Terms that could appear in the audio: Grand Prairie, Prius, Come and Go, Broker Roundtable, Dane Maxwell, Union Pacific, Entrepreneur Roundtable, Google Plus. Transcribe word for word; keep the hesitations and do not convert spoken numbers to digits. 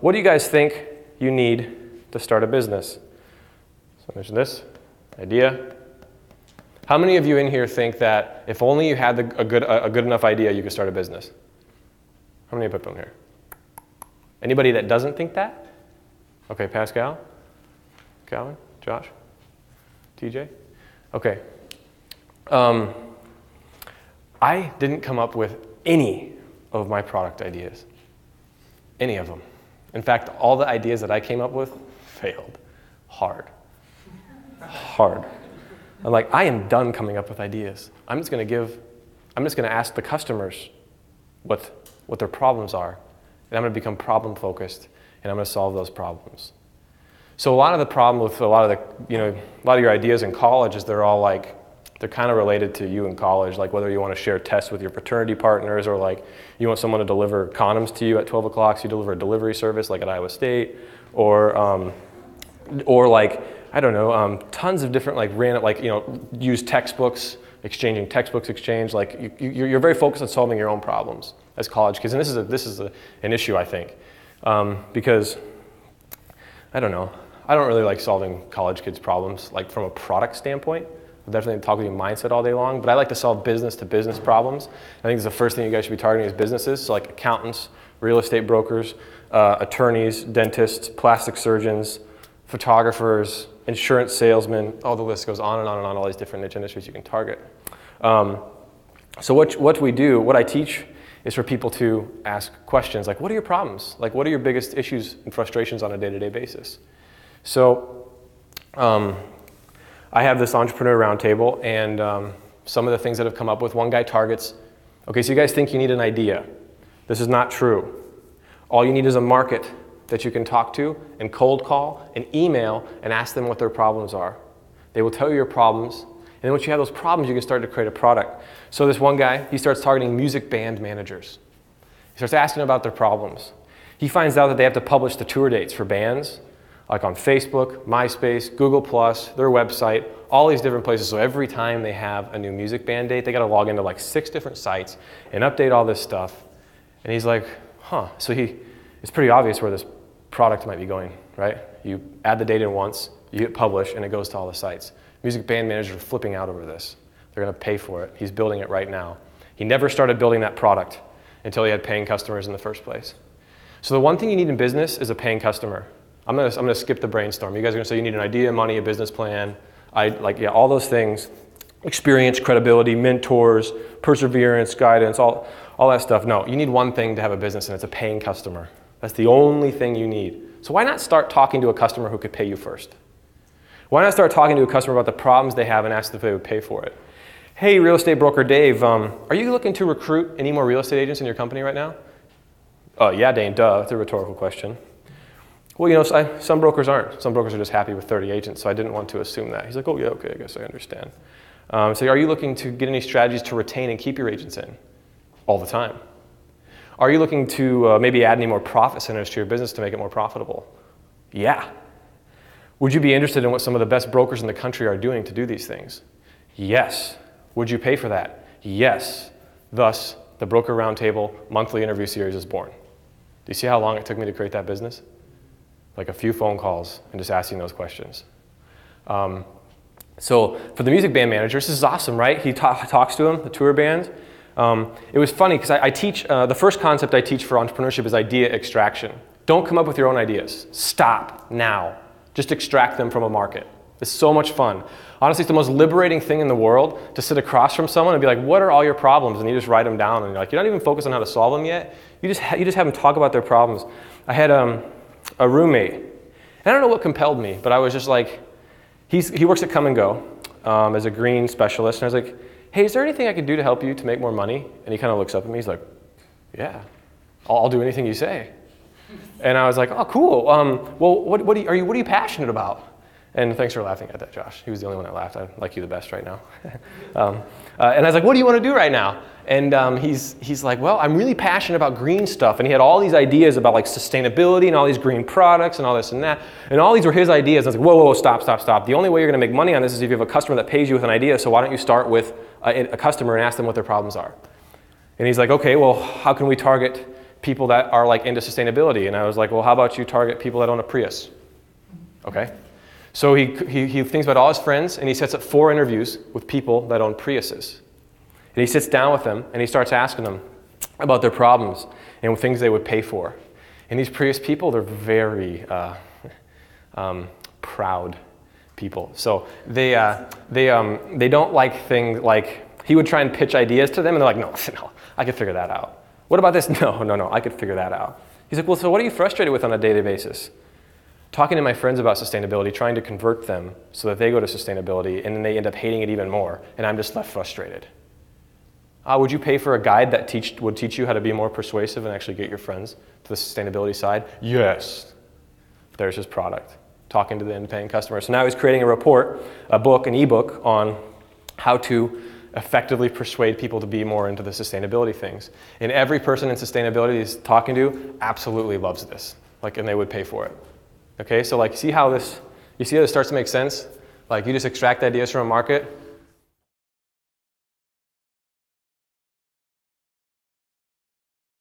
what do you guys think you need to start a business? So I mentioned this idea. How many of you in here think that if only you had a good, a good enough idea, you could start a business? How many put them here? Anybody that doesn't think that? Okay, Pascal, Calvin, Josh, T J. Okay. Um, I didn't come up with any of my product ideas, any of them. In fact, all the ideas that I came up with failed hard, hard. I'm like, I am done coming up with ideas. I'm just gonna give, I'm just gonna ask the customers what, what their problems are, and I'm gonna become problem focused, and I'm gonna solve those problems. So a lot of the problem with a lot of the, you know, a lot of your ideas in college is they're all like, they're kind of related to you in college, like whether you want to share tests with your fraternity partners, or like you want someone to deliver condoms to you at twelve o'clock, so you deliver a delivery service like at Iowa State, or um, or like, I don't know, um, tons of different like random, like, you know, use textbooks, exchanging textbooks exchange, like you, you're very focused on solving your own problems as college kids. And this is, a, this is a, an issue, I think, um, because, I don't know, I don't really like solving college kids' problems, like from a product standpoint. I'll definitely talk with you mindset all day long, but I like to solve business to business problems. I think it's the first thing you guys should be targeting is businesses, so like accountants, real estate brokers, uh, attorneys, dentists, plastic surgeons, photographers, insurance salesmen, all the list goes on and on and on, all these different niche industries you can target. Um, so what, what we do, what I teach is for people to ask questions like, what are your problems? Like, what are your biggest issues and frustrations on a day-to-day basis? So, um, I have this Entrepreneur Roundtable, and um, some of the things that have come up with, one guy targets, okay, so you guys think you need an idea. This is not true. All you need is a market that you can talk to and cold call and email and ask them what their problems are. They will tell you your problems, and then once you have those problems, you can start to create a product. So this one guy, he starts targeting music band managers. He starts asking about their problems. He finds out that they have to publish the tour dates for bands, like on Facebook, MySpace, Google Plus, their website, all these different places. So every time they have a new music band date, they gotta log into like six different sites and update all this stuff. And he's like, huh. So he, it's pretty obvious where this product might be going, right? You add the data once, you hit publish, and it goes to all the sites. Music band managers are flipping out over this. They're gonna pay for it. He's building it right now. He never started building that product until he had paying customers in the first place. So the one thing you need in business is a paying customer. I'm gonna, I'm gonna skip the brainstorm. You guys are gonna say you need an idea, money, a business plan, I, like, yeah, all those things. Experience, credibility, mentors, perseverance, guidance, all, all that stuff. No, you need one thing to have a business, and it's a paying customer. That's the only thing you need. So why not start talking to a customer who could pay you first? Why not start talking to a customer about the problems they have and ask if they would pay for it? Hey, real estate broker Dave, um, are you looking to recruit any more real estate agents in your company right now? Oh, uh, yeah, Dane, duh, that's a rhetorical question. Well, you know, so I, some brokers aren't. Some brokers are just happy with thirty agents, so I didn't want to assume that. He's like, oh, yeah, okay, I guess I understand. Um, so are you looking to get any strategies to retain and keep your agents in? All the time. Are you looking to uh, maybe add any more profit centers to your business to make it more profitable? Yeah. Would you be interested in what some of the best brokers in the country are doing to do these things? Yes. Would you pay for that? Yes. Thus, the Broker Roundtable monthly interview series is born. Do you see how long it took me to create that business? Like a few phone calls and just asking those questions. Um, so for the music band managers, this is awesome, right? He ta talks to them, the tour band. Um, it was funny because I, I teach, uh, the first concept I teach for entrepreneurship is idea extraction. Don't come up with your own ideas. Stop now. Just extract them from a market. It's so much fun. Honestly, it's the most liberating thing in the world to sit across from someone and be like, what are all your problems? And you just write them down, and you're like, you're not even focused on how to solve them yet. You just, ha you just have them talk about their problems. I had, um, a roommate, and I don't know what compelled me, but I was just like, he's, he works at Come and Go um, as a green specialist, and I was like, hey, is there anything I could do to help you to make more money? And he kind of looks up at me, he's like, yeah, I'll, I'll do anything you say. And I was like, oh, cool. Um, well, what, what, do you, are you, what are you passionate about? And thanks for laughing at that, Josh. He was the only one that laughed. I like you the best right now. um, uh, and I was like, what do you want to do right now? And um, he's, he's like, well, I'm really passionate about green stuff. And he had all these ideas about like sustainability and all these green products and all this and that. And all these were his ideas. I was like, whoa, whoa, whoa, stop, stop, stop. The only way you're going to make money on this is if you have a customer that pays you with an idea. So why don't you start with a, a customer and ask them what their problems are? And he's like, okay, well, how can we target people that are like into sustainability. And I was like, well, how about you target people that own a Prius? Okay. So he, he, he thinks about all his friends, and he sets up four interviews with people that own Priuses. And he sits down with them, and he starts asking them about their problems and things they would pay for. And these Prius people, they're very uh, um, proud people. So they, uh, they, um, they don't like things like, he would try and pitch ideas to them, and they're like, no, no, I could figure that out. What about this? No, no, no, I could figure that out. He's like, well, so what are you frustrated with on a daily basis? Talking to my friends about sustainability, trying to convert them so that they go to sustainability, and then they end up hating it even more, and I'm just left frustrated. Uh, would you pay for a guide that teach, would teach you how to be more persuasive and actually get your friends to the sustainability side? Yes. There's his product, talking to the end-paying customer. So now he's creating a report, a book, an ebook on how to effectively persuade people to be more into the sustainability things. And every person in sustainability he's talking to absolutely loves this, like, and they would pay for it. Okay, so like, see how this, you see how this starts to make sense? Like, you just extract ideas from a market,